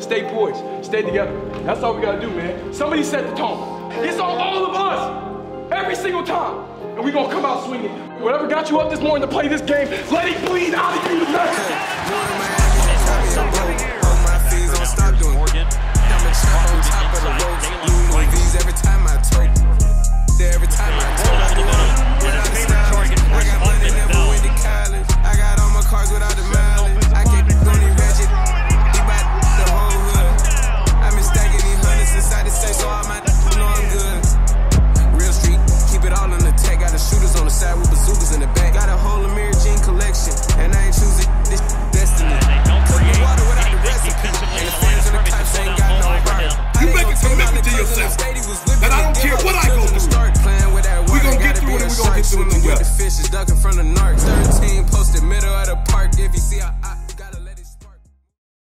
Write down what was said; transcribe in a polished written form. Stay poised, stay together. That's all we gotta do, man. Somebody set the tone. It's on all of us, every single time. And we gonna come out swinging. Whatever got you up this morning to play this game, let it bleed out of you tonight.